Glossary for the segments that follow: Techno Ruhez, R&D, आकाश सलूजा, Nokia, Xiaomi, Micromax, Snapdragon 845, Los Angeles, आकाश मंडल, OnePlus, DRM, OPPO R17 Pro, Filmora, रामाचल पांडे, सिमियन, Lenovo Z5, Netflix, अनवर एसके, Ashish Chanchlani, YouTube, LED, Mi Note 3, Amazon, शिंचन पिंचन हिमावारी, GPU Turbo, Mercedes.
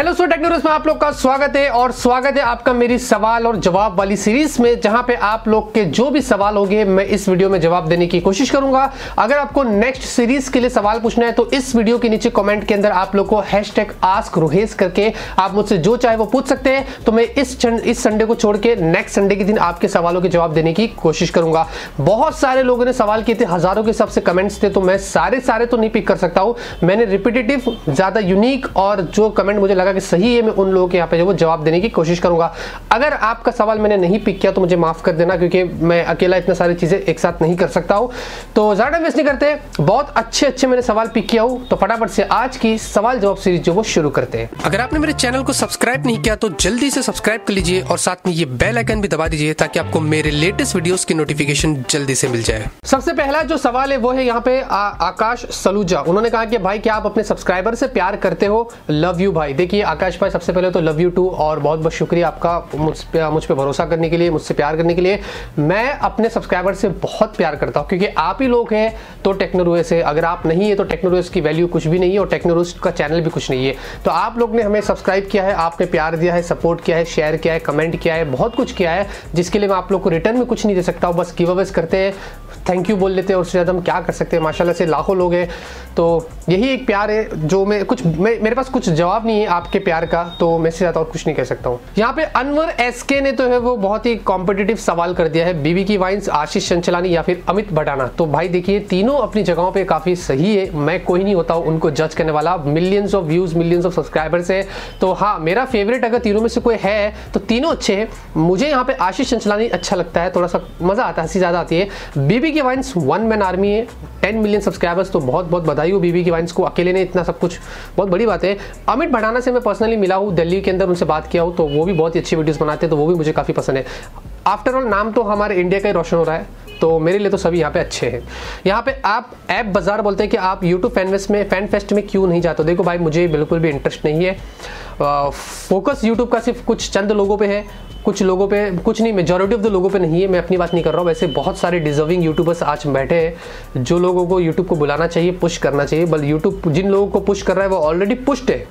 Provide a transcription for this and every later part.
Hello सो techno रूज़ में आप लोग का स्वागत है और स्वागत है आपका मेरी सवाल और जवाब वाली सीरीज में, जहां पे आप लोग के जो भी सवाल होंगे मैं इस वीडियो में जवाब देने की कोशिश करूंगा। अगर आपको नेक्स्ट सीरीज के लिए सवाल पूछना है तो इस वीडियो के नीचे कमेंट के अंदर आप लोग को हैशटैग आस्क रुहेज करके आप मुझसे जो चाहे वो पूछ सकते हैं। तो मैं इस संडे को छोड़ के नेक्स्ट संडे के दिन आपके सवालों के जवाब देने की कोशिश करूंगा। बहुत सारे लोगों ने सवाल किए थे, हजारों के हिसाब से कमेंट्स थे, तो मैं सारे तो नहीं पिक कर सकता हूँ। मैंने रिपीटेटिव, ज़्यादा यूनिक और जो कमेंट मुझे लगा कि सही है, मैं उन लोगों के यहाँ पे जो जवाब देने की कोशिश करूंगा। अगर आपका सवाल मैंने नहीं पिक किया तो मुझे माफ कर देना, क्योंकि मैं अकेला इतना सारी चीजें एक साथ नहीं कर सकता हूं। तो ज्यादा वेस्ट नहीं करते, बहुत अच्छे मैंने सवाल पिक किया हूं। तो फटाफट से आज की सवाल जवाब सीरीज जो वो शुरू करते हैं। अगर आपने मेरे चैनल को सब्सक्राइब नहीं किया तो जल्दी से सब्सक्राइब कर लीजिए और साथ में ये बेल आइकन भी दबा दीजिए ताकि आपको मेरे लेटेस्ट वीडियोस की नोटिफिकेशन जल्दी से मिल जाए। सबसे पहला जो सवाल है वो है यहाँ पे आकाश सलूजा। उन्होंने कहा कि भाई क्या आप अपने सब्सक्राइबर से प्यार करते हो? लव यू भाई। देखिए आकाश भाई, सबसे पहले तो लव यू टू और बहुत शुक्रिया आपका मुझ पे भरोसा करने के लिए, मुझसे प्यार करने के लिए। मैं अपने सब्सक्राइबर से बहुत प्यार करता हूँ क्योंकि आप ही लोग हैं तो टेक्नो रूहेज़ है, अगर आप नहीं है तो टेक्नो रूहेज़ की वैल्यू कुछ भी नहीं है और टेक्नो रूहेज़ का चैनल भी कुछ नहीं है। तो आप लोग ने हमें सब्सक्राइब किया है, आपने प्यार दिया है, सपोर्ट किया है, शेयर किया है, कमेंट किया है, बहुत कुछ किया है, जिसके लिए मैं आप लोग को रिटर्न में कुछ नहीं दे सकता हूँ। बस गिव अवेज करते हैं, थैंक यू बोल लेते हैं और उससे ज़्यादा हम क्या कर सकते हैं। माशाल्लाह से लाखों लोग हैं, तो यही एक प्यार है जो मैं मेरे पास कुछ जवाब नहीं है आपके प्यार का, तो मैं इससे ज़्यादा और कुछ नहीं कह सकता हूँ। यहाँ पे अनवर एसके ने तो है वो बहुत ही कॉम्पिटिटिव सवाल कर दिया है, बीबी की वाइन्स, आशीष चंचलानी या फिर अमित भडाना। तो भाई देखिए तीनों अपनी जगहों पे काफ़ी सही है, मैं कोई नहीं होता हूँ उनको जज करने वाला। Millions of views, millions of subscribers है, तो हाँ मेरा फेवरेट अगर तीनों में से कोई है तो तीनों अच्छे हैं। मुझे यहाँ पे आशीष चंचलानी अच्छा लगता है, थोड़ा सा मज़ा आता है, हंसी ज़्यादा आती है। बीबी की वाइन्स वन मैन आर्मी है, 10 मिलियन सब्सक्राइबर्स, तो बहुत बहुत बधाई हो बीबी की वाइन्स को, अकेले ने इतना सब कुछ, बहुत बड़ी बात है। अमित भडाना से मैं पर्सनली मिला हूँ दिल्ली के अंदर, उनसे बात किया हूँ, तो वो भी बहुत ही अच्छी वीडियोस बनाते हैं, तो वो भी मुझे काफ़ी पसंद है। आफ्टर ऑल नाम तो हमारे इंडिया का ही रोशन हो रहा है, तो मेरे लिए तो सभी यहाँ पे अच्छे हैं। यहाँ पे आप ऐप बाजार बोलते हैं कि आप यूट्यूब फैन फेस्ट में क्यों नहीं जाते हो? देखो भाई मुझे बिल्कुल भी इंटरेस्ट नहीं है, फोकस यूट्यूब का सिर्फ कुछ चंद लोगों पे है, कुछ लोगों पे कुछ नहीं, मेजॉरिटी ऑफ द लोगों पे नहीं है। मैं अपनी बात नहीं कर रहा हूँ, वैसे बहुत सारे डिजर्विंग यूट्यूबर्स आज बैठे हैं जो लोगों को यूट्यूब को बुलाना चाहिए, पुश करना चाहिए, बल्कि यूट्यूब जिन लोगों को पुश कर रहा है वो ऑलरेडी पुश्ड है।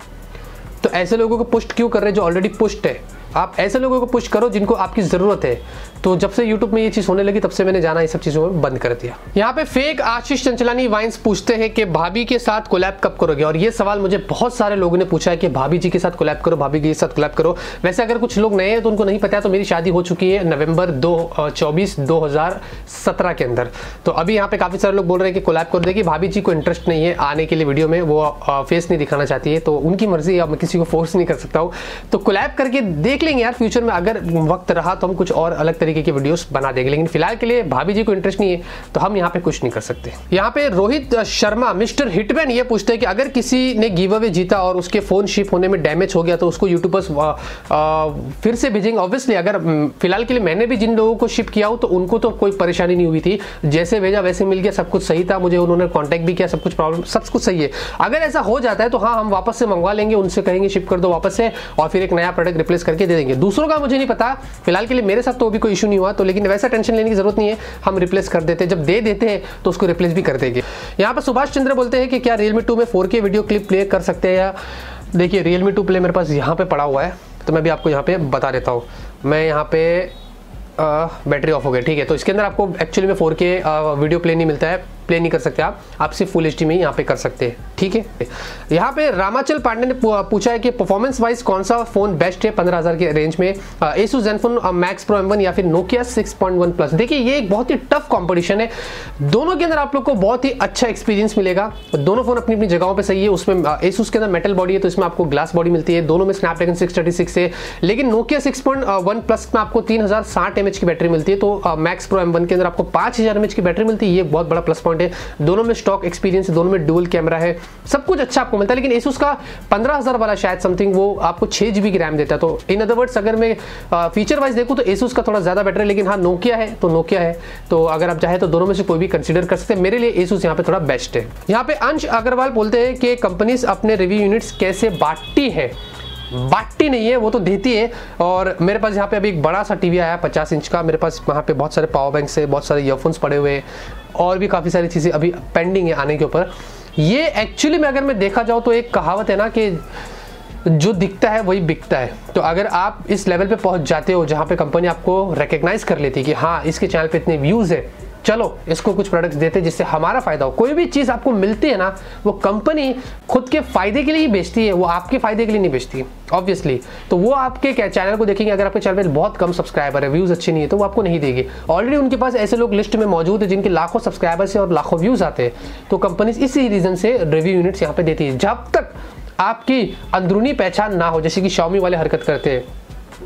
तो ऐसे लोगों को पुश क्यों कर रहे हैं जो ऑलरेडी पुश्ड है? आप ऐसे लोगों को पुश करो जिनको आपकी ज़रूरत है। तो जब से YouTube में ये चीज़ होने लगी तब से मैंने जाना ये सब चीज़ों में बंद कर दिया। यहाँ पे फेक आशीष चंचलानी वाइन्स पूछते हैं कि भाभी के साथ कोलैब कब करोगे? और ये सवाल मुझे बहुत सारे लोगों ने पूछा है कि भाभी जी के साथ कोलैब करो, भाभी जी के साथ कोलैब करो। वैसे अगर कुछ लोग नए हैं तो उनको नहीं पता है, तो मेरी शादी हो चुकी है नवंबर 24, 2017 के अंदर। तो अभी यहाँ पे काफ़ी सारे लोग बोल रहे हैं कि कोलैब कर देगी, भाभी जी को इंटरेस्ट नहीं है आने के लिए वीडियो में, वो फेस नहीं दिखाना चाहती है, तो उनकी मर्जी है, मैं किसी को फोर्स नहीं कर सकता हूँ। तो कोलैब करके देख लेंगे यार, फ्यूचर में अगर वक्त रहा तो हम कुछ और अलग तरीके की वीडियोस बना देंगे, लेकिन फिलहाल के लिए भाभी जी को इंटरेस्ट नहीं है तो हम यहाँ पे कुछ नहीं कर सकते। यहाँ पे रोहित शर्मा मिस्टर हिटमैन ये पूछते हैं कि अगर किसी ने गिव अवे जीता और उसके फोन शिप होने में डैमेज हो गया तो उसको यूट्यूबर्स फिर से भेजेंगे? ऑब्वियसली अगर फिलहाल के लिए मैंने भी जिन लोगों को शिप किया हो तो उनको तो कोई परेशानी नहीं हुई थी, जैसे भेजा वैसे मिल गया, सब कुछ सही था, मुझे उन्होंने कॉन्टैक्ट भी किया, सब कुछ प्रॉब्लम, सब कुछ सही है। अगर ऐसा हो जाता है तो हाँ हम वापस से मंगवा लेंगे, उनसे कहेंगे शिप कर दो वापस से और फिर एक नया प्रोडक्ट रिप्लेस करके दे देंगे। दूसरों का मुझे नहीं पता, फिलहाल के लिए मेरे साथ तो भी कोई इशू नहीं हुआ, तो लेकिन वैसा टेंशन लेने की जरूरत नहीं है, हम रिप्लेस कर देते हैं, जब दे देते हैं तो उसको रिप्लेस भी कर देंगे। यहाँ पर सुभाष चंद्र बोलते हैं कि क्या रियलमी 2 में 4K वीडियो क्लिप प्ले कर सकते हैं? या देखिए रियलमी 2 प्ले मेरे पास यहाँ पे पड़ा हुआ है, तो मैं भी आपको यहाँ पे बता देता हूँ। मैं यहाँ पे बैटरी ऑफ हो गई, ठीक है, तो इसके अंदर आपको एक्चुअली में 4K वीडियो प्ले नहीं मिलता है, प्ले नहीं कर सकते आप सिर्फ फुल एचडी में ही यहाँ पे कर सकते हैं, ठीक है। यहाँ पे रामाचल पांडे ने पूछा है कि परफॉर्मेंस वाइज कौन सा फोन बेस्ट है 15,000 के रेंज में, Asus Zenfone Max pro M1 या फिर नोकिया 6.1 प्लस? देखिए ये एक बहुत ही टफ कॉम्पिटिशन है, दोनों के अंदर आप लोग को बहुत ही अच्छा एक्सपीरियंस मिलेगा, दोनों फोन अपनी अपनी जगहों पर सही है। उसमें एसूस के अंदर मेटल बॉडी है तो इसमें आपको ग्लास बॉडी मिलती है, दोनों में स्नैपड्रैगन 636 है, लेकिन नोकिया 6.1 प्लस में आपको 3060 mAh की बैटरी मिलती है, तो मैक्स प्रो M1 के अंदर आपको 5000 mAh की बैटरी मिलती है, ये बहुत बड़ा प्लस पॉइंट है। दोनों में स्टॉक एक्सपीरियंस है, दोनों में डुअल कैमरा है, सब कुछ अच्छा आपको मिलता है, लेकिन एसूस का 15,000 वाला शायद समथिंग वो आपको 6 GB की रैम देता है। तो इन अदर वर्ड्स अगर मैं फीचर वाइज देखूं तो एसूस का थोड़ा ज़्यादा बेटर है, लेकिन हाँ नोकिया है तो नोकिया है, तो अगर आप चाहे तो दोनों में से कोई भी कंसिडर कर सकते हैं, मेरे लिए एसूस यहाँ पे थोड़ा बेस्ट है। यहाँ पे अंश अग्रवाल बोलते हैं कि कंपनीज अपने रिव्यू यूनिट्स कैसे बांटती है? बाटी नहीं है वो तो देती है, और मेरे पास यहाँ पे अभी एक बड़ा सा टीवी आया 50 इंच का, मेरे पास वहाँ पे बहुत सारे पावर बैंक से, बहुत सारे ईयरफोन्स पड़े हुए हैं और भी काफ़ी सारी चीज़ें अभी पेंडिंग है आने के ऊपर। ये एक्चुअली में अगर मैं देखा जाऊँ तो एक कहावत है ना कि जो दिखता है वही बिकता है। तो अगर आप इस लेवल पे पहुंच जाते हो जहाँ पे कंपनी आपको रिकग्नाइज कर लेती है कि हाँ इसके चैनल पे इतने व्यूज़ है, चलो इसको कुछ प्रोडक्ट्स देते हैं जिससे हमारा फायदा हो। कोई भी चीज़ आपको मिलती है ना, वो कंपनी खुद के फायदे के लिए ही बेचती है, वो आपके फायदे के लिए नहीं बेचती ऑब्वियसली। तो वो आपके चैनल को देखेंगे, अगर आपके चैनल पर बहुत कम सब्सक्राइबर है, व्यूज़ अच्छे नहीं है, तो वो आपको नहीं देगी। ऑलरेडी उनके पास ऐसे लोग लिस्ट में मौजूद है जिनके लाखों सब्सक्राइबर्स हैं और लाखों व्यूज़ आते हैं। तो कंपनी इसी रीज़न से रिव्यू यूनिट्स यहाँ पर देती है जब तक आपकी अंदरूनी पहचान ना हो, जैसे कि Xiaomi वाले हरकत करते हैं।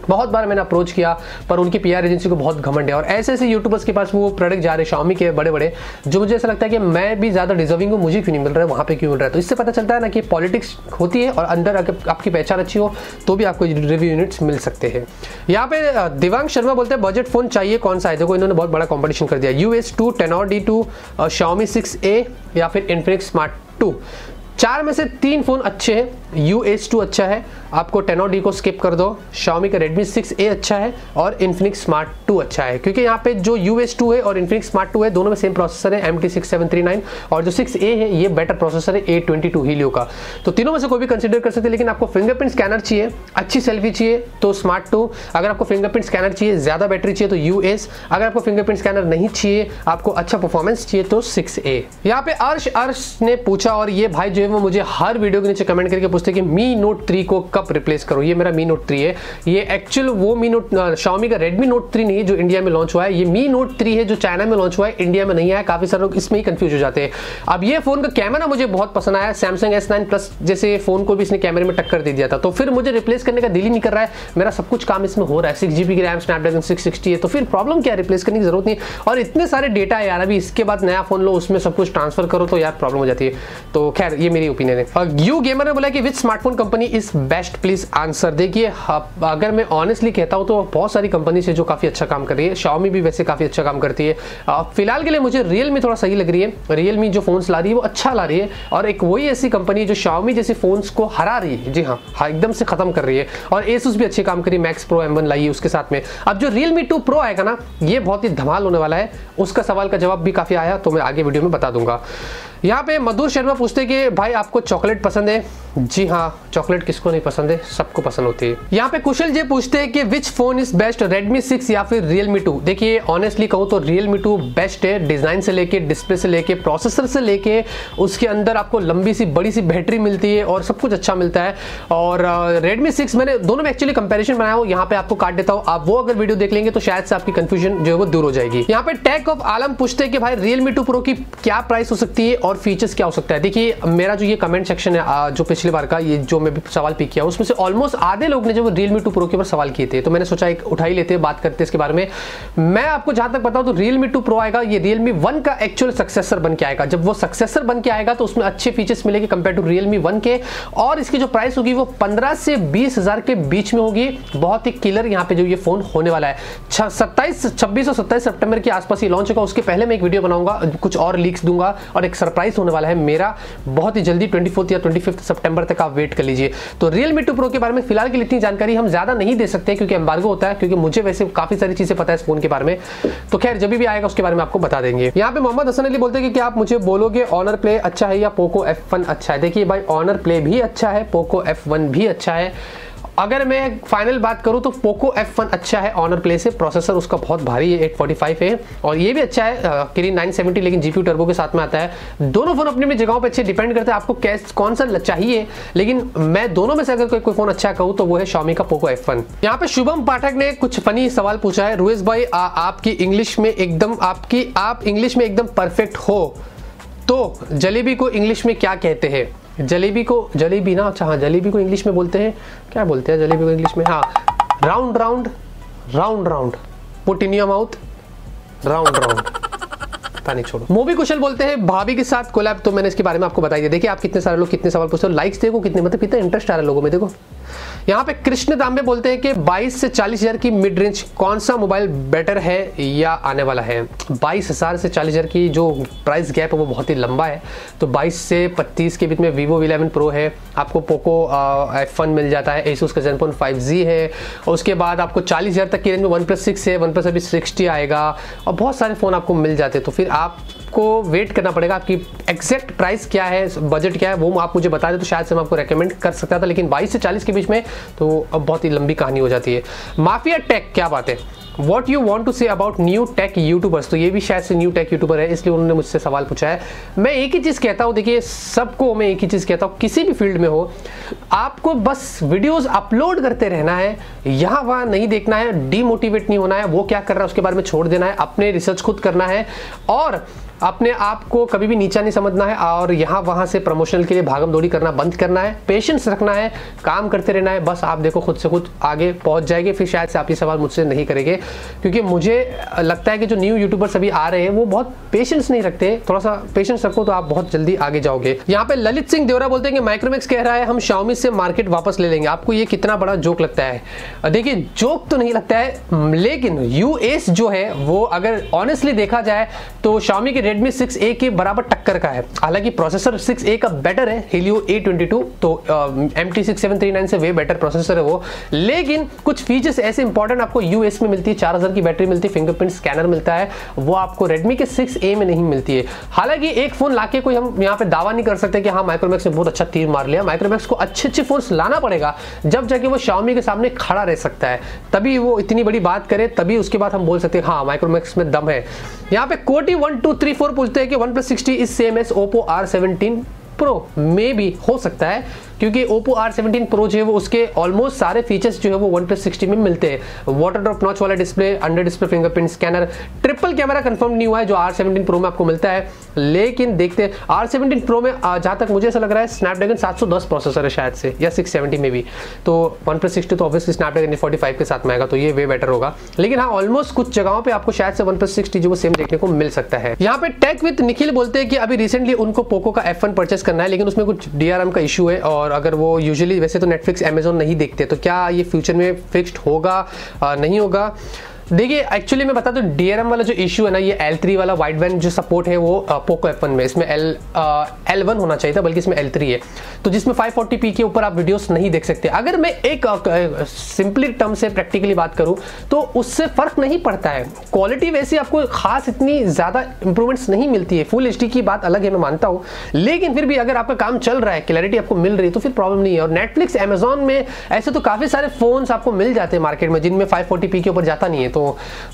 बहुत बार मैंने अप्रोच किया पर उनकी पीआर एजेंसी को बहुत घमंड है और ऐसे ऐसे यूट्यूबर्स के पास वो प्रोडक्ट जा रहे Xiaomi के बड़े बड़े, जो मुझे ऐसा लगता है कि मैं भी ज़्यादा डिजर्विंग हूँ, मुझे क्यों नहीं मिल रहा है, वहाँ पे क्यों मिल रहा है। तो इससे पता चलता है ना कि पॉलिटिक्स होती है और अंदर आपकी पहचान अच्छी हो तो भी आपको रिव्यू यूनिट्स मिल सकते हैं। यहाँ पे दिवांग शर्मा बोलते हैं बजट फ़ोन चाहिए कौन सा है, देखो इन्होंने बहुत बड़ा कॉम्पिटिशन कर दिया। US2 10R D2 और Xiaomi 6A या फिर Infinix Smart 2, चार में से तीन फोन अच्छे हैं। US2 अच्छा है, आपको 10R D को स्किप कर दो। Xiaomi का Redmi 6A अच्छा है और Infinix Smart 2 अच्छा है, क्योंकि यहाँ पे जो US2 है और Infinix Smart 2 है दोनों में सेम प्रोसेसर है MT6739, और जो 6A है ये बेटर प्रोसेसर है A22 हीलियो का। तो तीनों में से कोई भी कंसिडर कर सकते हैं, लेकिन आपको फिंगरप्रिंट स्कैनर चाहिए, अच्छी सेल्फी चाहिए तो Smart 2, अगर आपको फिंगरप्रिंट स्कैनर चाहिए, ज़्यादा बैटरी चाहिए तो US, अगर आपको फिंगरप्रिंट स्कैनर नहीं चाहिए, आपको अच्छा परफॉर्मेंस चाहिए तो 6A। यहाँ पे अर्श ने पूछा, और ये भाई वो मुझे हर वीडियो के नीचे कमेंट करके पूछते हैं कि Mi Note 3 को कब रिप्लेस करो। ये मेरा Mi Note 3 है, ये एक्चुअल वो Xiaomi का Redmi Note 3 नहीं जो इंडिया में लॉन्च हुआ है, ये Mi Note 3 है जो चाइना में लॉन्च हुआ है, इंडिया में नहीं आया। काफी सारे लोग इसमें ही कंफ्यूज हो जाते हैं। अब ये फोन का कैमरा मुझे बहुत पसंद आया, Samsung S9+ जैसे फोन को भी इसने कैमरे में टक्कर दे दिया था, तो फिर मुझे रिप्लेस करने का दिल ही नहीं कर रहा है। मेरा सब कुछ काम इसमें हो रहा है, 6GB की रैम Snapdragon 660 है, तो फिर प्रॉब्लम क्या है, रिप्लेस करने की जरूरत नहीं। और इतने सारे डेटा है यार, अभी इसके बाद नया फोन लो, उसमें सब कुछ ट्रांसफर करो तो यार प्रॉब्लम हो जाती है। तो खैर ये मेरी ओपिनियन है। और यू गेमर ने बोला कि which smartphone company is best, please answer. देखिए अगर मैं ऑनेस्टली कहता हूं तो बहुत सारी कंपनीज है जो काफ़ी अच्छा काम कर रही है, Xiaomi भी वैसे काफ़ी अच्छा काम करती है। फिलहाल के लिए मुझे Realme थोड़ा सही लग रही है, Realme जो फोन्स ला रही है वो अच्छा ला रही है, और एक वही ऐसी कंपनी जो Xiaomi जैसे फोन्स को हरा रही है, जी हाँ एकदम से ख़त्म कर रही है। और Asus भी अच्छे काम करी, Max Pro M1 लाई है उसके साथ में। अब जो Realme 2 Pro आएगा ना, ये बहुत ही धमाल होने वाला है, उसका सवाल का जवाब भी काफ़ी आया तो मैं आगे वीडियो में बता दूंगा। यहाँ पे मधुर शर्मा पूछते कि भाई आपको चॉकलेट पसंद है, जी हाँ चॉकलेट किसको नहीं पसंद है, सबको पसंद होती है। यहाँ पे कुशल जी पूछते हैं कि which phone is best, Redmi 6 या फिर Realme 2। देखिए ऑनेस्टली कहूँ तो Realme 2 बेस्ट है, डिज़ाइन से लेके डिस्प्ले से लेके प्रोसेसर से लेके उसके अंदर आपको लंबी सी बड़ी सी बैटरी मिलती है और सब कुछ अच्छा मिलता है। और Redmi 6 मैंने दोनों में एक्चुअली कंपेरिजन बनाया हूँ, यहाँ पे आपको काट देता हूँ, आप वो अगर वीडियो देख लेंगे तो शायद से आपकी कंफ्यूजन जो है वो दूर हो जाएगी। यहाँ पे टेक ऑफ आलम पूछते हैं कि भाई Realme 2 Pro की क्या प्राइस हो सकती है और फीचर्स क्या हो सकता है। देखिए मेरा जो ये कमेंट सेक्शन है जो पिछली बार का ये जो मैं सवाल पिक किया, उसमें से ऑलमोस्ट आधे लोग ने जो Realme 2 Pro के ऊपर सवाल किए थे, तो मैंने सोचा एक उठा ही लेते हैं, बात करते हैं इसके बारे में। मैं आपको जहाँ तक बताऊँ तो Realme 2 Pro आएगा, ये Realme 1 का एक्चुअल सक्सेसर बन के आएगा। जब वो सक्सेसर बन के आएगा तो उसमें अच्छे फीचर्स मिलेंगे कंपेयर टू Realme 1 के, और इसकी जो प्राइस होगी वो 15 से 20 हज़ार के बीच में होगी। बहुत ही किलर यहाँ पे जो ये फोन होने वाला है। 26 और 27 सितंबर के आसपास ये लॉन्च होगा, उसके पहले मैं एक वीडियो बनाऊंगा, कुछ और लीक्स दूंगा और एक सरप्राइज होने वाला है मेरा बहुत ही जल्दी, 24 या 25 सितंबर तक आप वेट कर लीजिए। तो Realme 2 Pro के बारे में फिलहाल के लिए इतनी जानकारी हम ज़्यादा नहीं दे सकते क्योंकि एम्बार्गो होता है, क्योंकि मुझे वैसे काफ़ी सारी चीज़ें पता है इस फोन के बारे में, तो खैर जब भी आएगा उसके बारे में आपको बता देंगे। यहाँ पे मोहम्मद हसन अली बोलते हैं कि क्या आप मुझे बोलोगे Honor Play अच्छा है या Poco F1 अच्छा है। देखिए भाई Honor Play भी अच्छा है, Poco F1 भी अच्छा है। अगर मैं फाइनल बात करूं तो Poco F1 अच्छा है Honor Play से, प्रोसेसर उसका बहुत भारी है 845 है, और ये भी अच्छा है Kirin 970, लेकिन GPU Turbo के साथ में आता है। दोनों फोन अपनी जगहों पे अच्छे डिपेंड करते हैं आपको कौन सा चाहिए, लेकिन मैं दोनों में से अगर कोई फोन अच्छा कहूँ तो वो है Xiaomi का Poco F1। यहाँ पे शुभम पाठक ने कुछ फनी सवाल पूछा है, रुहेज भाई आपकी इंग्लिश में एकदम परफेक्ट हो तो जलेबी को इंग्लिश में क्या कहते हैं। जलेबी को जलेबी ना, अच्छा हाँ जलेबी को इंग्लिश में बोलते हैं, क्या बोलते हैं जलेबी को इंग्लिश में, हाँ round round put in your mouth round नहीं छोड़ो। मूवी कुशल बोलते हैं भाभी के साथ कोलैब, तो मैंने इसके बारे में आपको बताई दिया। देखिए आप कितने सारे लोग कितने सवाल पूछते हो, लाइक्स देखो कितने, मतलब कितना इंटरेस्ट आ रहा है लोगों में। देखो यहाँ पे कृष्ण दाम्बे बोलते हैं कि 22 से 40 हज़ार की मिड रेंज कौन सा मोबाइल बेटर है या आने वाला है। 22 हज़ार से 40 हज़ार की जो प्राइस गैप है वो बहुत ही लंबा है, तो 22 से 25 के बीच में Vivo V11 Pro है, आपको Poco F1 मिल जाता है, Asus का Zenfone 5G है, और उसके बाद आपको 40 हज़ार तक की रेंज में OnePlus 6 है, OnePlus अभी 60 आएगा, और बहुत सारे फ़ोन आपको मिल जाते हैं। तो फिर आपको वेट करना पड़ेगा आपकी एक्जैक्ट प्राइस क्या है, बजट क्या है, वो आप मुझे बता दें तो शायद से मैं आपको रेकमेंड कर सकता था, लेकिन 22 से 40 के बीच में तो अब बहुत ही लंबी कहानी हो जाती है। माफिया टेक क्या बात है, what you want to say about new tech YouTubers, तो ये भी शायद से न्यू टेक यूट्यूबर है इसलिए उन्होंने मुझसे सवाल पूछा है। मैं एक ही चीज़ कहता हूँ, देखिए सबको मैं एक ही चीज़ कहता हूँ, किसी भी फील्ड में हो आपको बस वीडियोस अपलोड करते रहना है, यहाँ वहाँ नहीं देखना है, डीमोटिवेट नहीं होना है, वो क्या कर रहा है उसके बारे में छोड़ देना है, अपने रिसर्च खुद करना है और अपने आप को कभी भी नीचा नहीं समझना है और यहाँ वहाँ से प्रमोशनल के लिए भागम दौड़ी करना बंद करना है, पेशेंस रखना है, काम करते रहना है, बस आप देखो खुद से खुद आगे पहुँच जाएंगे। फिर शायद से आप ये सवाल मुझसे नहीं करेंगे, क्योंकि मुझे लगता है कि जो न्यू यूट्यूबर्स अभी आ रहे हैं वो बहुत पेशेंस नहीं रखते, थोड़ा सा पेशेंस रखो तो आप बहुत जल्दी आगे जाओगे। यहाँ पे ललित सिंह देवरा बोलते हैं कि माइक्रोमैक्स कह रहा है हम शाओमी से मार्केट वापस ले लेंगे, आपको ये कितना बड़ा जोक लगता है? देखिए जोक तो नहीं लगता है, लेकिन यूएस जो है वो अगर ऑनेस्टली देखा जाए तो शाओमी के रेडमी 6A के बराबर टक्कर का है, हालांकि प्रोसेसर 6A का बेटर है, हेलियो A22 तो MT6739 से वे बेटर प्रोसेसर है वो, लेकिन कुछ फीचर्स ऐसे इंपॉर्टेंट आपको यूएस में मिलती है, 4000 की बैटरी मिलती है, फिंगरप्रिंट स्कैनर मिलता है, वो आपको रेडमी के 6A में नहीं मिलती है। हालांकि एक फोन लाके कोई हम यहाँ पे दावा नहीं कर सकते कि हाँ माइक्रोमैक्स ने बहुत अच्छा तीर मार लिया, माइक्रोमैक्स को अच्छे अच्छे फोन लाना पड़ेगा जब जाके वो शाओमी के सामने खड़ा रह सकता है, तभी वो इतनी बड़ी बात करे, तभी उसके बाद हम बोल सकते हैं हाँ माइक्रोमैक्स में दम है। यहाँ पे कोटी 1 2 3 4 पूछते हैं कि OnePlus 60 is same as OPPO R17 Pro, may भी हो सकता है क्योंकि OPPO R17 Pro जो है वो उसके ऑलमोस्ट सारे फीचर्स जो है वो OnePlus 60 में मिलते हैं, वाटर ड्रॉप नॉच वाला display, under display fingerprint scanner, triple camera confirm नहीं हुआ है जो R17 Pro में आपको मिलता है, लेकिन देखते हैं R17 Pro में जहाँ तक मुझे ऐसा लग रहा है स्नैपड्रैगन 710 प्रोसेसर है शायद से या 670 में भी, तो OnePlus 60 तो ऑब्वियसली स्नैपड्रैगन 45 के साथ में आएगा तो ये वे बेटर होगा, लेकिन हाँ ऑलमोस्ट कुछ जगहों पर आपको शायद से OnePlus 60 जो सेम देखने को मिल सकता है। यहाँ पे टेक विद निखिल बोलते हैं कि अभी रिसेंटली उनको पोको का F1 परचेस करना है, लेकिन उसमें कुछ DRM का इशू है और अगर वो यूजुअली वैसे तो नेटफ्लिक्स अमेज़न नहीं देखते, तो क्या ये फ्यूचर में फिक्स्ड होगा नहीं होगा? देखिए एक्चुअली मैं बता दूं DRM वाला जो इशू है ना, ये L3 वाला वाइड बैंड जो सपोर्ट है वो पोको F1 में, इसमें L1 होना चाहिए था बल्कि इसमें L3 है, तो जिसमें 540p के ऊपर आप वीडियोस नहीं देख सकते। अगर मैं एक सिंपली टर्म से प्रैक्टिकली बात करूं तो उससे फ़र्क नहीं पड़ता है, क्वालिटी वैसी आपको खास इतनी ज़्यादा इंप्रूवमेंट्स नहीं मिलती है, फुल HD की बात अलग है मैं मानता हूँ, लेकिन फिर भी अगर आपका काम चल रहा है, क्लैरिटी आपको मिल रही है तो फिर प्रॉब्लम नहीं है। और नेटफ्लिक्स अमेजॉन में ऐसे तो काफ़ी सारे फ़ोन्स आपको मिल जाते हैं मार्केट में जिनमें 540p के ऊपर जाता नहीं है, तो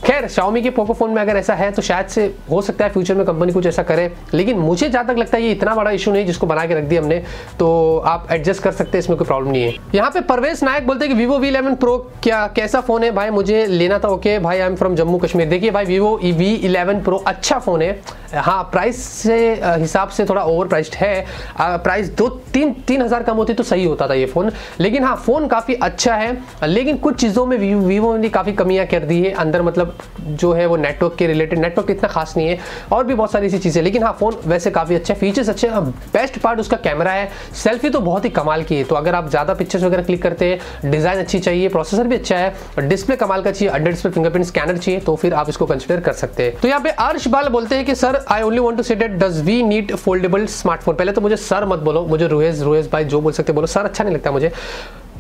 खैर Xiaomi के पोको फोन में अगर ऐसा है तो शायद से हो सकता है फ्यूचर में कंपनी कुछ ऐसा करे, लेकिन मुझे जहाँ तक लगता है ये इतना बड़ा इशू नहीं जिसको बना के रख दिया हमने, तो आप एडजस्ट कर सकते हैं, इसमें कोई प्रॉब्लम नहीं है। यहाँ पे परवेश नायक बोलते हैं कि Vivo V11 Pro क्या कैसा फोन है भाई, मुझे लेना था। ओके भाई, I am from Jammu Kashmir. देखिए भाई, Vivo V11 Pro अच्छा फोन है, हाँ प्राइस से हिसाब से थोड़ा ओवर प्राइस्ड है, प्राइस 2-3 हज़ार कम होती तो सही होता था ये फ़ोन, लेकिन हाँ फ़ोन काफ़ी अच्छा है, लेकिन कुछ चीज़ों में Vivo ने काफ़ी कमियाँ कर दी है अंदर, मतलब जो है वो नेटवर्क के रिलेटेड, नेटवर्क इतना खास नहीं है और भी बहुत सारी ऐसी चीज़ें, लेकिन हाँ फ़ोन वैसे काफ़ी अच्छा, फीचर्स अच्छे। बेस्ट पार्ट उसका कैमरा है, सेल्फी तो बहुत ही कमाल की है, तो अगर आप ज़्यादा पिक्चर्स वगैरह क्लिक करते हैं, डिज़ाइन अच्छी चाहिए, प्रोसेसर भी अच्छा है, डिस्प्ले कमाल का चाहिए, अंडर डिस्प्ले फिंगरप्रिंट स्कैनर चाहिए, तो फिर आप इसको कंसिडर कर सकते हैं। तो यहाँ पे अर्श बाल बोलते हैं कि sir I only want to say that does we need foldable smartphone. पहले तो मुझे सर मत बोलो, मुझे रुहेज भाई जो बोल सकते बोलो, सर अच्छा नहीं लगता मुझे।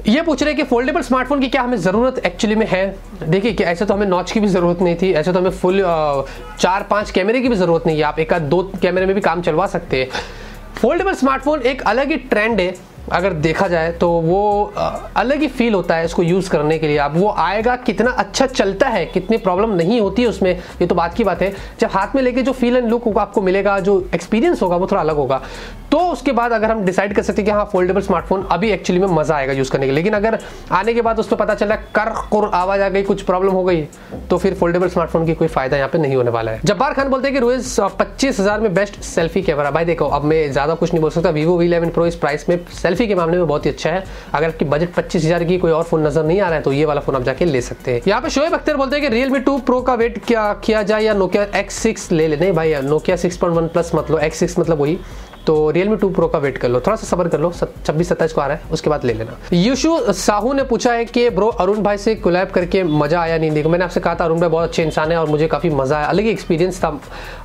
ये पूछ रहे हैं कि फोल्डेबल स्मार्टफोन की क्या हमें ज़रूरत एक्चुअली में है? देखिए कि ऐसे तो हमें नॉच की भी ज़रूरत नहीं थी, ऐसे तो हमें फुल 4-5 कैमरे की भी ज़रूरत नहीं है, आप 1-2 कैमरे में भी काम चलवा सकते हैं। फोल्डेबल स्मार्टफोन एक अलग ही ट्रेंड है, अगर देखा जाए तो वो अलग ही फील होता है इसको यूज़ करने के लिए। अब वो आएगा कितना अच्छा चलता है, कितनी प्रॉब्लम नहीं होती है उसमें, ये तो बात की बात है। जब हाथ में लेके जो फील एंड लुक होगा, आपको मिलेगा जो एक्सपीरियंस होगा वो थोड़ा अलग होगा, तो उसके बाद अगर हम डिसाइड कर सकते हैं कि हाँ फोल्डेबल स्मार्टफोन अभी एक्चुअली में मज़ा आएगा यूज़ करने के। लेकिन अगर आने के बाद उस पर पता चला कर आवाज़ आ गई, कुछ प्रॉब्लम हो गई, तो फिर फोल्डेबल स्मार्टफोन की कोई फ़ायदा यहाँ पे नहीं होने वाला है। जब्बार खान बोलते हैं कि रोज 25,000 में बेस्ट सेल्फी कैमरा। भाई देखो, अब मैं ज़्यादा कुछ नहीं बोल सकता, Vivo V11 Pro इस प्राइस में सेल्फी के मामले में बहुत ही अच्छा है। अगर आपकी बजट 25,000 की कोई और फोन नजर नहीं आ रहा है तो ये वाला फोन आप जाके ले सकते हैं। यहाँ पे शोएब अख्तर बोलते हैं कि Realme 2 Pro का वेट क्या किया जाए या Nokia X6 ले ले। नहीं भाई, Nokia 6.1 Plus मतलब X6 मतलब वही, तो रियलमी 2 प्रो का वेट कर लो, थोड़ा सा सबर कर लो, 26-27 को आ रहा है, उसके बाद ले लेना। यूशु साहू ने पूछा है कि ब्रो अरुण भाई से कोलैब करके मजा आया नहीं? देखो मैंने आपसे कहा था अरुण भाई बहुत अच्छे इंसान है और मुझे काफी मजा आया, अलग ही एक्सपीरियंस था।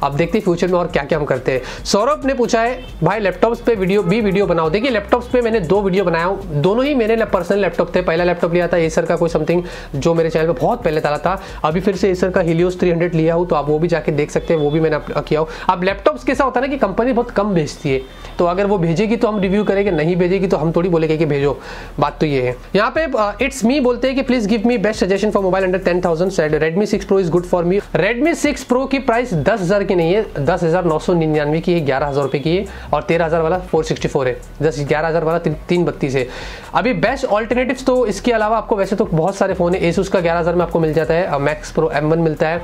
आप देखते हैं फ्यूचर में और क्या क्या हम करते हैं। सौरभ ने पूछा है भाई लैपटॉप्स पे वीडियो बनाओ। देखिए लैपटॉप्स पे मैंने 2 वीडियो बनाया हूँ, दोनों ही मेरे पर्सनल लैपटॉप थे। पहला लैपटॉप लिया था एसर का कोई समथिंग जो मेरे चैनल पे बहुत पहले डाला था, अभी फिर से एसर का हीलियोस 300 लिया हूँ, तो आप वो भी जाके देख सकते हैं, वो भी मैंने किया हो। अब लैपटॉप्स कैसा होता है ना कि कंपनी बहुत कम भेजती है, तो अगर वो भेजेगी तो हम रिव्यू करेंगे, नहीं भेजेगी तो हम थोड़ी बोलेंगे कि भेजो, बात तो ये है। यहाँ पे इट्स मी बोलते हैं कि please give me best suggestion for mobile under 10,000। Redmi 6 pro is good for me. Redmi 6 pro की प्राइस 10,000 की नहीं है, 10,999 की है, 11,000 रुपये की है, और 13,000 वाला 464 है, 11,000 वाला 332 है। अभी बेस्ट ऑल्टरनेटिव्स तो इसके अलावा आपको वैसे तो बहुत सारे फोन है, एसुस का 11,000 में आपको मिल जाता है, मैक्स प्रो M1 मिलता है,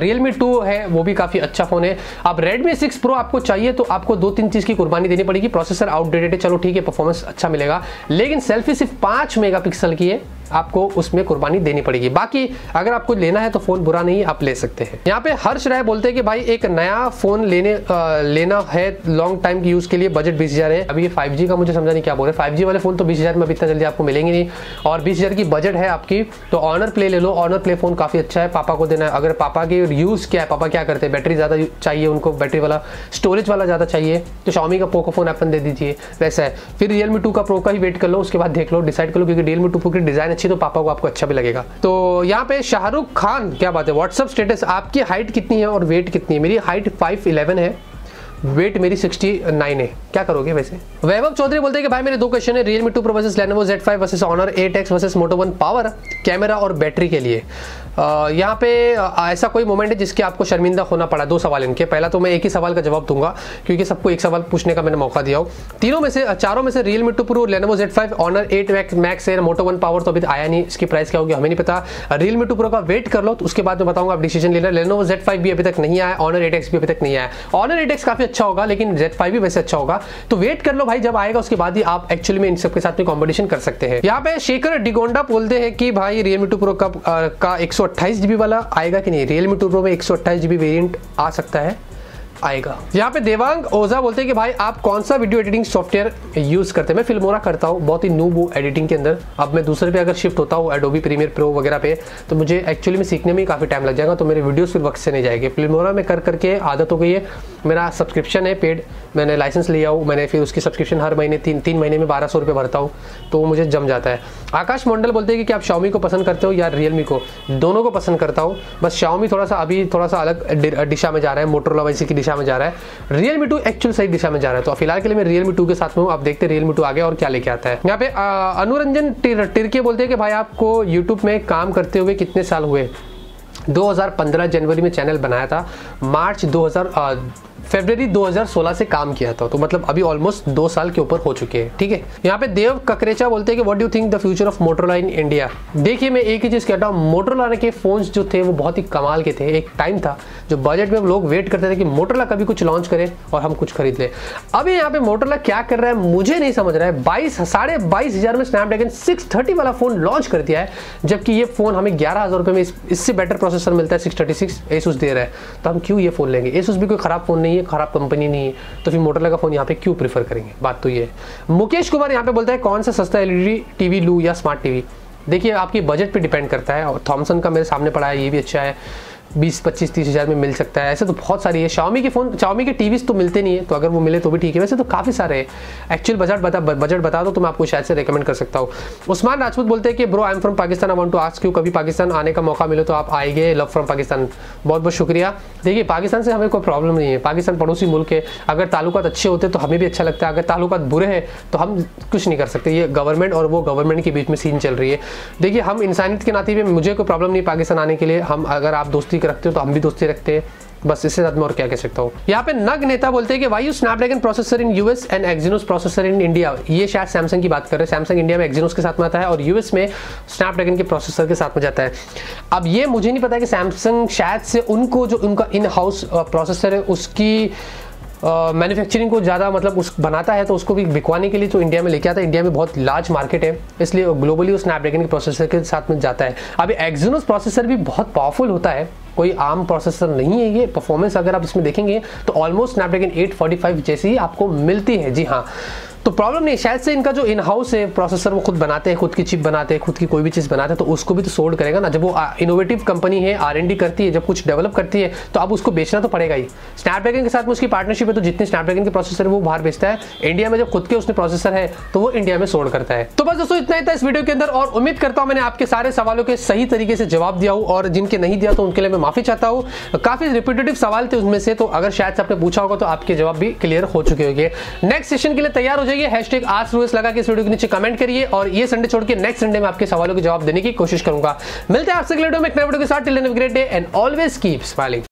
रियलमी 2 है वो भी काफी अच्छा फोन है। अब रेडमी 6 प्रो आपको चाहिए तो आपको 2-3 चीज की कुर्बानी देनी पड़ेगी। प्रोसेसर आउटडेटेड है, चलो ठीक है, परफॉर्मेंस अच्छा मिलेगा, लेकिन सेल्फी सिर्फ 5 मेगापिक्सल की है, आपको उसमें कुर्बानी देनी पड़ेगी। बाकी अगर आपको लेना है तो फोन बुरा नहीं, आप ले सकते हैं। यहाँ पे हर्ष राय बोलते हैं कि भाई एक नया फोन लेना है लॉन्ग टाइम की यूज के लिए, बजट 20,000 है। अभी 5G का मुझे समझा नहीं क्या बोल रहे, 5G वाले फोन तो 20,000 में अभी इतना जल्दी आपको मिलेंगे नहीं, और 20,000 की बजट है आपकी तो ऑनर प्ले ले लो। ऑनर प्ले फोन काफी अच्छा है, पापा को देना है। अगर पापा के यूज क्या है, पापा क्या करते हैं, बैटरी ज्यादा चाहिए उनको, बैटरी वाला स्टोरेज वाला ज्यादा चाहिए, तो शाओमी का पोको फोन अपन दे दीजिए, वैसा है। फिर रियलमी 2 का प्रो का ही वेट कर लो, उसके बाद देख लो, डिसाइड कर लो, क्योंकि रियलमी 2 प्रो की डिजाइन अच्छी तो पापा को आपको अच्छा भी लगेगा। तो यहाँ पे शाहरुख खान, क्या बात है, व्हाट्सएप स्टेटस, आपकी हाइट कितनी है और वेट कितनी है? मेरी हाइट 5'11" है, वेट मेरी 69 है, क्या करोगे वैसे? वैभव चौधरी बोलते हैं कि भाई मेरे 2 क्वेश्चन है, Realme 2 pro versus Lenovo Z5 versus Honor 8X versus Moto one power, camera और बैटरी के लिए। यहाँ पे ऐसा कोई मोमेंट है जिसके आपको शर्मिंदा होना पड़ा? 2 सवाल इनके, पहला तो मैं एक ही सवाल का जवाब दूंगा क्योंकि सबको एक सवाल पूछने का मैंने मौका दिया हो। तीनों में से, 4 में से Realme 2 pro, Lenovo Z5, Honor 8X max है, मोटो वन पावर तो अभी आया नहीं, इसकी प्राइस क्या होगी हमें नहीं पता। रियलमी 2 प्रो का वेट कर लो, तो उसके बाद मैं बताऊंगा, आप डिसीजन लेना। लेनोवो Z5 भी अभी तक नहीं आया, Honor 8X भी अभी तक नहीं आया। Honor 8X काफी अच्छा होगा लेकिन Z5 भी वैसे अच्छा होगा, तो वेट कर लो भाई, जब आएगा उसके बाद ही आप एक्चुअली में इन सब के साथ में कंपटीशन कर सकते हैं। यहाँ पे शेखर डिगोंडा बोलते हैं कि भाई रियलमी 2 प्रो का 128 GB वाला आएगा कि नहीं? रियलमी 2 प्रो में 128 GB वेरिएंट आ सकता है, आएगा। यहाँ पे देवांग ओझा बोलते हैं कि भाई आप कौन सा वीडियो एडिटिंग सॉफ्टवेयर यूज करते हैं? मैं फिल्मोरा करता हूँ, बहुत ही नूब हूँ एडिटिंग के अंदर। अब मैं दूसरे पे अगर शिफ्ट होता हूँ एडोबी प्रीमियर प्रो वगैरह पे, तो मुझे एक्चुअली में सीखने में काफ़ी टाइम लग जाएगा, तो मेरे वीडियोस फिर वक्त से नहीं जाएंगे। फिल्मोरा में कर करके आदत हो गई है, मेरा सब्सक्रिप्शन है पेड, मैंने लाइसेंस लिया हूँ, मैंने फिर उसकी सब्सक्रिप्शन हर महीने तीन महीने में 1200 रुपये भरता हूँ, तो मुझे जम जाता है। आकाश मंडल बोलते हैं कि आप शाओमी को पसंद करते हो या रियलमी को? दोनों को पसंद करता हूँ, बस शाओमी थोड़ा सा अलग दिशा में जा रहा है, मोटरोला वैसी की में जा रहा है, रियलमी 2 एक्चुअल सही दिशा में जा रहा है, तो फिलहाल के लिए मैं रियलमी 2 के साथ में हूं। आप देखते हैं रियलमी 2 आगे और क्या लेके आता है। यहाँ पे अनुरंजन टिरके बोलते हैं कि भाई आपको यूट्यूब में काम करते हुए कितने साल हुए? 2015 जनवरी में चैनल बनाया था, फरवरी 2016 से काम किया था, तो मतलब अभी ऑलमोस्ट 2 साल के ऊपर हो चुके हैं, ठीक है। यहाँ पे देव ककरेचा बोलते हैं कि what do you think the future of Motorola in India? देखिए मैं एक ही चीज़ कहता हूँ, मोटरोला के फोन्स जो थे वो बहुत ही कमाल के थे। एक टाइम था जो बजट में लोग वेट करते थे कि मोटरोला कभी कुछ लॉन्च करे और हम कुछ खरीद ले। अभी यहाँ पे मोटरोला क्या कर रहा है मुझे नहीं समझ रहा है। 22,000 में स्नैपड्रैगन 630 वाला फोन लॉन्च कर दिया है, जबकि ये फोन हमें 11,000 रुपये में इससे बेटर प्रोसेसर मिलता है, 636 एसुस दे रहा है, तो हम क्यों ये फोन लेंगे? एसुस भी कोई खराब फोन नहीं, खराब कंपनी नहीं है, तो फिर मोटरोला का फोन यहाँ पे क्यों प्रेफर करेंगे? बात तो ये है। मुकेश कुमार यहाँ पे बोलता है कौन सा सस्ता एलईडी टीवी लूं या स्मार्ट टीवी? देखिए आपकी बजट पे डिपेंड करता है, और थॉमसन का मेरे सामने पड़ा है, ये भी अच्छा है, 20-25-30 हज़ार में मिल सकता है। ऐसे तो बहुत सारी है। शाओमी के टीवीज तो मिलते नहीं है, तो अगर वो मिले तो भी ठीक है, वैसे तो काफ़ी सारे हैं। एक्चुअल बजट बता दो तो मैं आपको शायद से रेकमेंड कर सकता हूँ। उस्मान राजपूत बोलते हैं कि bro I am from Pakistan, I want to ask you कभी पाकिस्तान आने का मौका मिले तो आप आएंगे? Love from Pakistan. बहुत बहुत शुक्रिया। देखिए पाकिस्तान से हमें कोई प्रॉब्लम नहीं है, पाकिस्तान पड़ोसी मुल्क है, अगर ताल्लुकात अच्छे होते तो हमें भी अच्छा लगता है, अगर ताल्लुकात बुरे हैं तो हम कुछ नहीं कर सकते। ये गवर्नमेंट और वो गवर्नमेंट के बीच में सीन चल रही है। देखिए हम इंसानियत के नाते भी, मुझे कोई प्रॉब्लम नहीं पाकिस्तान आने के लिए, हम अगर आप दोस्ती रखते हो तो हम भी दोस्ती रखते हैं, बस इससे साथ में और क्या कह सकता हूँ। यहाँ पे नग नेता बोलते हैं कि why you Snapdragon processor in US and Exynos processor in India? ये शायद सैमसंग की बात कर रहे हैं, सैमसंग इंडिया में एक्जिनोस के साथ में आता है और यूएस में स्नैपड्रैगन के प्रोसेसर के साथ में जाता है। अब ये मुझे नहीं पता कि सैमसंग शायद से उनको जो उनका इन हाउस प्रोसेसर है उसकी मैन्युफैक्चरिंग को ज़्यादा मतलब उस बनाता है तो उसको भी बिकवाने के लिए तो इंडिया में लेके आता है। इंडिया में बहुत लार्ज मार्केट है, इसलिए ग्लोबली वो स्नैपड्रैगन के प्रोसेसर के साथ में जाता है। अभी एक्जिनोस प्रोसेसर भी बहुत पावरफुल होता है, कोई आम प्रोसेसर नहीं है ये। परफॉर्मेंस अगर आप इसमें देखेंगे तो ऑलमोस्ट स्नैपड्रैगन 845 जैसी ही आपको मिलती है। जी हाँ, तो प्रॉब्लम नहीं, शायद से इनका जो इन हाउस है प्रोसेसर वो खुद बनाते हैं, खुद की चिप बनाते हैं, खुद की कोई भी चीज़ बनाते हैं तो उसको भी तो सोल्ड करेगा ना। जब वो इनोवेटिव कंपनी है, R&D करती है, जब कुछ डेवलप करती है तो अब उसको बेचना तो पड़ेगा ही। स्नैपड्रैगन के साथ में उसकी पार्टनरशिप है तो जितने स्नैपड्रैगन के प्रोसेसर वो बाहर बेचता है, इंडिया में जब खुद के उसने प्रोसेसर है तो वो इंडिया में सोल्ड करता है। तो बस दोस्तों इतना ही था इस वीडियो के अंदर, और उम्मीद करता हूँ मैंने आपके सारे सवालों के सही तरीके से जवाब दिया हूँ, और जिनके नहीं दिया तो उनके लिए मैं माफ़ी चाहता हूँ। काफ़ी रिपीटेटिव सवाल थे उनमें से, तो अगर शायद से आपने पूछा होगा तो आपके जवाब भी क्लियर हो चुके होंगे। नेक्स्ट सेशन के लिए तैयार हो जाइए, हैशटैग आज रूहेज लगा के इस वीडियो के नीचे कमेंट करिए, और ये संडे छोड़ के नेक्स्ट संडे में आपके सवालों के जवाब देने की कोशिश करूंगा। मिलते हैं आपसे अगले वीडियो में, एक नए वीडियो के साथ। Till then have a great day and always keep smiling.